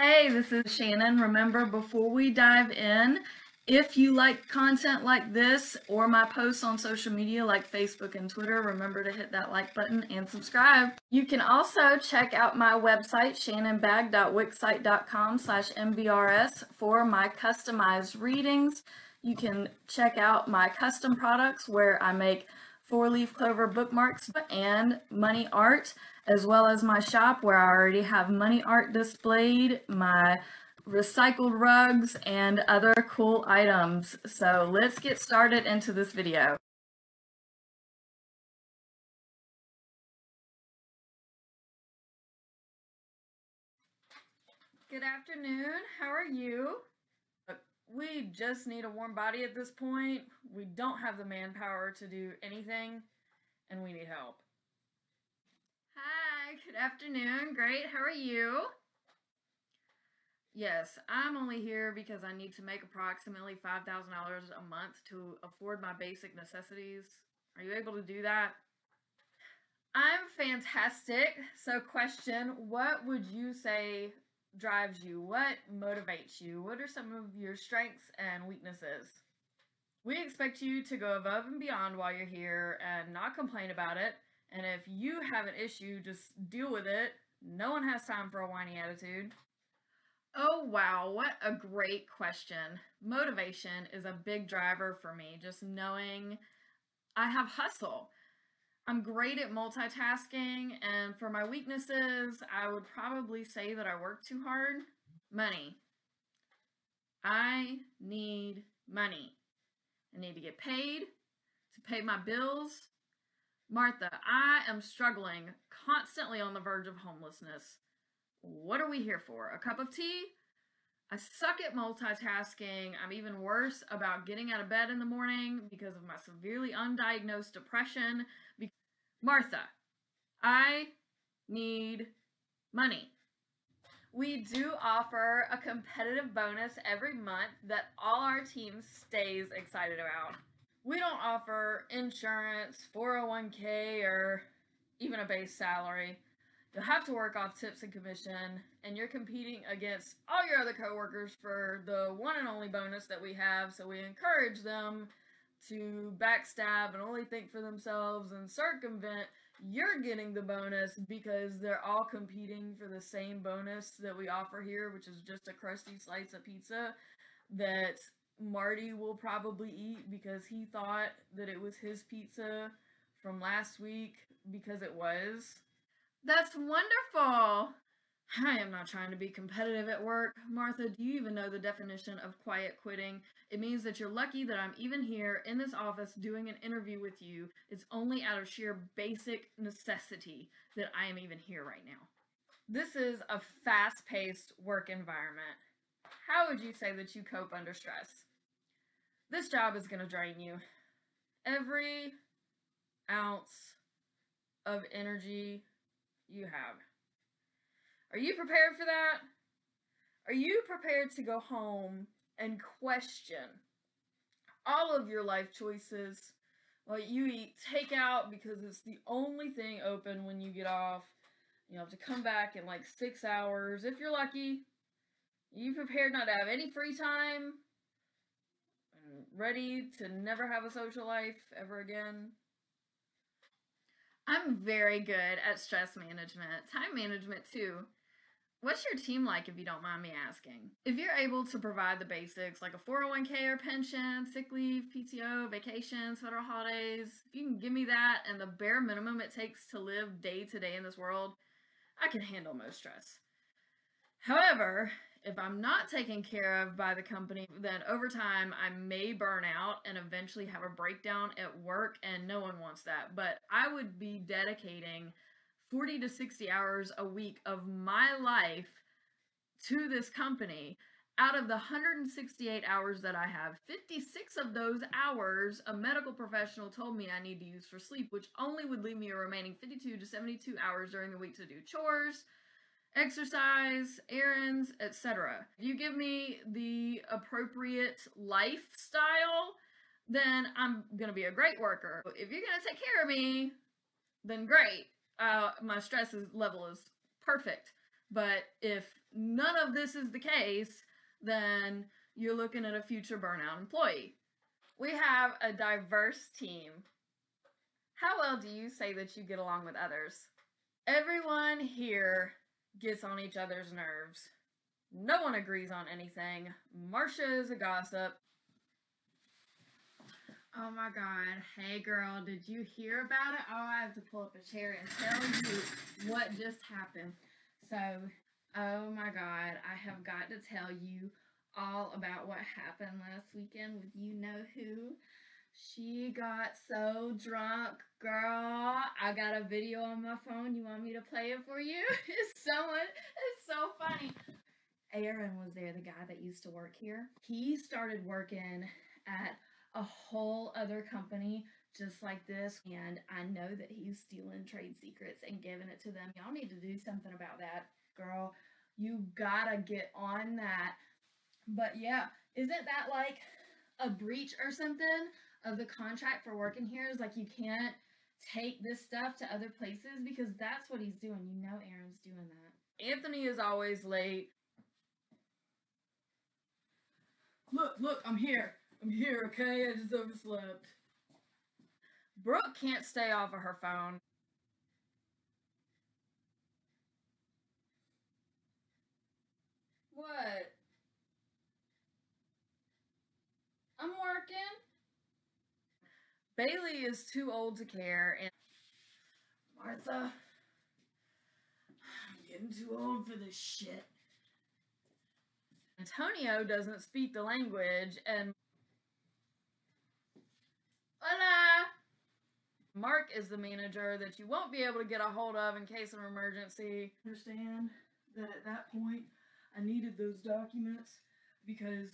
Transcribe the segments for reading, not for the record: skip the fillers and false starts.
Hey, this is Shannon. Remember, before we dive in, if you like content like this or my posts on social media like Facebook and Twitter, remember to hit that like button and subscribe. You can also check out my website, shannonbag.wixsite.com/mbrs, for my customized readings. You can check out my custom products where I make four-leaf clover bookmarks and money art, as well as my shop where I already have money art displayed, my recycled rugs, and other cool items. So let's get started into this video. Good afternoon, how are you? We just need a warm body at this point. We don't have the manpower to do anything, and we need help. Hi, good afternoon, great, how are you? Yes, I'm only here because I need to make approximately $5,000 a month to afford my basic necessities. Are you able to do that? I'm fantastic. So question, what would you say drives you? What motivates you? What are some of your strengths and weaknesses? We expect you to go above and beyond while you're here and not complain about it. And if you have an issue, just deal with it. No one has time for a whiny attitude. Oh wow, what a great question. Motivation is a big driver for me, just knowing I have hustle. I'm great at multitasking, and for my weaknesses, I would probably say that I work too hard. Money. I need money. I need to get paid, to pay my bills. Martha, I am struggling, constantly on the verge of homelessness. What are we here for? A cup of tea? I suck at multitasking. I'm even worse about getting out of bed in the morning because of my severely undiagnosed depression. Martha, I need money. We do offer a competitive bonus every month that all our team stays excited about. We don't offer insurance, 401k, or even a base salary. You'll have to work off tips and commission, and you're competing against all your other coworkers for the one and only bonus that we have, so we encourage them to backstab and only think for themselves and circumvent. You're getting the bonus because they're all competing for the same bonus that we offer here, which is just a crusty slice of pizza that Marty will probably eat because he thought that it was his pizza from last week because it was. That's wonderful! I am not trying to be competitive at work. Martha, do you even know the definition of quiet quitting? It means that you're lucky that I'm even here in this office doing an interview with you. It's only out of sheer basic necessity that I am even here right now. This is a fast-paced work environment. How would you say that you cope under stress? This job is going to drain you. Every ounce of energy you have. Are you prepared for that? Are you prepared to go home and question all of your life choices while you eat takeout because it's the only thing open when you get off? You have to come back in like 6 hours if you're lucky. Are you prepared not to have any free time and ready to never have a social life ever again? I'm very good at stress management, time management too. What's your team like, if you don't mind me asking? If you're able to provide the basics like a 401k or pension, sick leave, PTO, vacations, federal holidays, if you can give me that and the bare minimum it takes to live day to day in this world, I can handle most stress. However, if I'm not taken care of by the company, then over time I may burn out and eventually have a breakdown at work, and no one wants that. But I would be dedicating 40 to 60 hours a week of my life to this company. Out of the 168 hours that I have, 56 of those hours a medical professional told me I need to use for sleep, which only would leave me a remaining 52 to 72 hours during the week to do chores, exercise, errands, etc. If you give me the appropriate lifestyle, then I'm going to be a great worker. If you're going to take care of me, then great. My stress level is perfect. But if none of this is the case, then you're looking at a future burnout employee. We have a diverse team. How well do you say that you get along with others? Everyone here gets on each other's nerves. No one agrees on anything. Marcia is a gossip. Oh my God. Hey girl, did you hear about it? Oh, I have to pull up a chair and tell you what just happened. So, oh my God, I have got to tell you all about what happened last weekend with you know who. She got so drunk, girl. I got a video on my phone. You want me to play it for you? It's so funny. Aaron was there, the guy that used to work here. He started working at a whole other company just like this, and I know that he's stealing trade secrets and giving it to them. Y'all need to do something about that, girl. You gotta get on that. But yeah, isn't that like a breach or something of the contract for working here? Is like you can't take this stuff to other places, because that's what he's doing. You know Aaron's doing that. Anthony is always late. Look, look, I'm here. I'm here, okay? I just overslept. Brooke can't stay off of her phone. What? I'm working. Bailey is too old to care, and Martha, I'm getting too old for this shit. Antonio doesn't speak the language, and hola! Mark is the manager that you won't be able to get a hold of in case of an emergency. I understand that at that point, I needed those documents because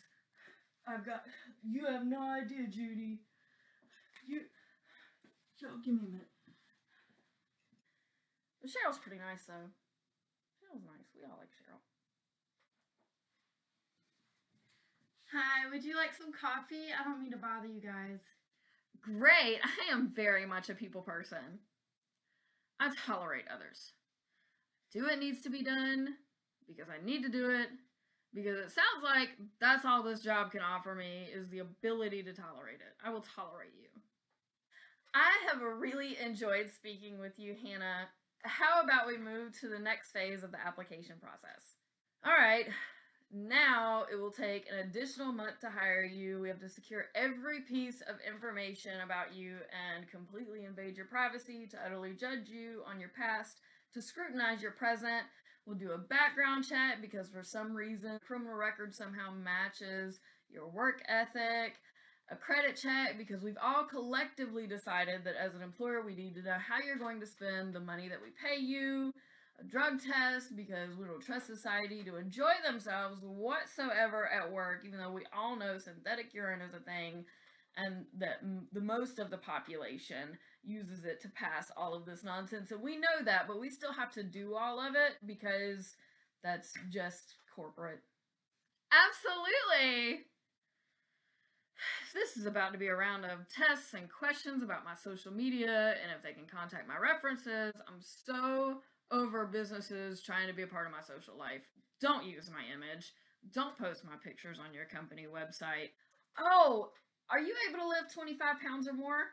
I've got, you have no idea, Judy. So give me a minute. But Cheryl's pretty nice, though. Cheryl's nice. We all like Cheryl. Hi, would you like some coffee? I don't mean to bother you guys. Great. I am very much a people person. I tolerate others. Do what needs to be done because I need to do it, because it sounds like that's all this job can offer me is the ability to tolerate it. I will tolerate you. I have really enjoyed speaking with you, Hannah. How about we move to the next phase of the application process? All right. Now it will take an additional month to hire you. We have to secure every piece of information about you and completely invade your privacy, to utterly judge you on your past, to scrutinize your present. We'll do a background check because for some reason criminal record somehow matches your work ethic. A credit check because we've all collectively decided that as an employer we need to know how you're going to spend the money that we pay you. A drug test, because we don't trust society to enjoy themselves whatsoever at work, even though we all know synthetic urine is a thing, and that the most of the population uses it to pass all of this nonsense. And we know that, but we still have to do all of it because that's just corporate. Absolutely! This is about to be a round of tests and questions about my social media and if they can contact my references. I'm so over businesses trying to be a part of my social life. Don't use my image. Don't post my pictures on your company website. Oh, are you able to lift 25 pounds or more?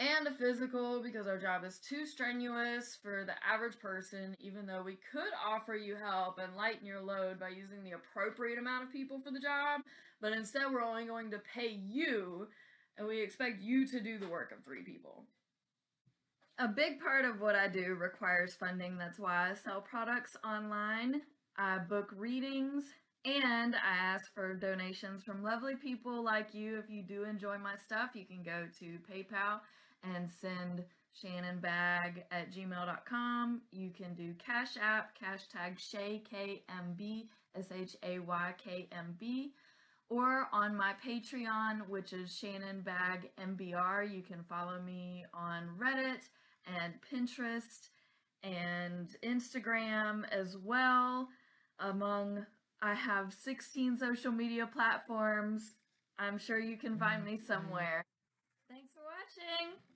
And a physical, because our job is too strenuous for the average person, even though we could offer you help and lighten your load by using the appropriate amount of people for the job, but instead we're only going to pay you, and we expect you to do the work of 3 people. A big part of what I do requires funding. That's why I sell products online, I book readings, and I ask for donations from lovely people like you. If you do enjoy my stuff, you can go to PayPal and send shannonbag@gmail.com. You can do Cash App, # ShayKMB, ShayKMB, or on my Patreon, which is shannonbagmbr. You can follow me on Reddit and Pinterest and Instagram as well. I have 16 social media platforms. I'm sure you can find me somewhere. Thanks for watching.